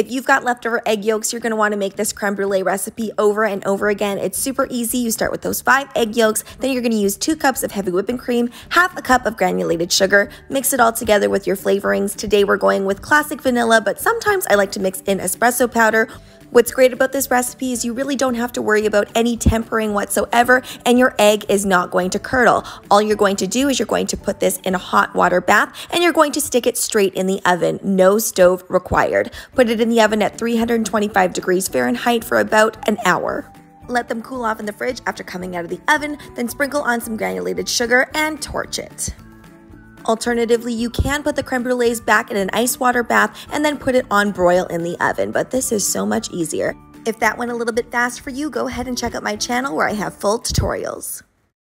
If you've got leftover egg yolks, you're going to want to make this creme brulee recipe over and over again. It's super easy. You start with those 5 egg yolks, then you're going to use 2 cups of heavy whipping cream, half a cup of granulated sugar, mix it all together with your flavorings. Today we're going with classic vanilla, but sometimes I like to mix in espresso powder. What's great about this recipe is you really don't have to worry about any tempering whatsoever, and your egg is not going to curdle. All you're going to do is you're going to put this in a hot water bath and you're going to stick it straight in the oven, no stove required. Put it in the oven at 325 degrees Fahrenheit for about an hour. Let them cool off in the fridge after coming out of the oven, then sprinkle on some granulated sugar and torch it. Alternatively, you can put the creme brulees back in an ice water bath and then put it on broil in the oven, but this is so much easier. If that went a little bit fast for you, go ahead and check out my channel where I have full tutorials.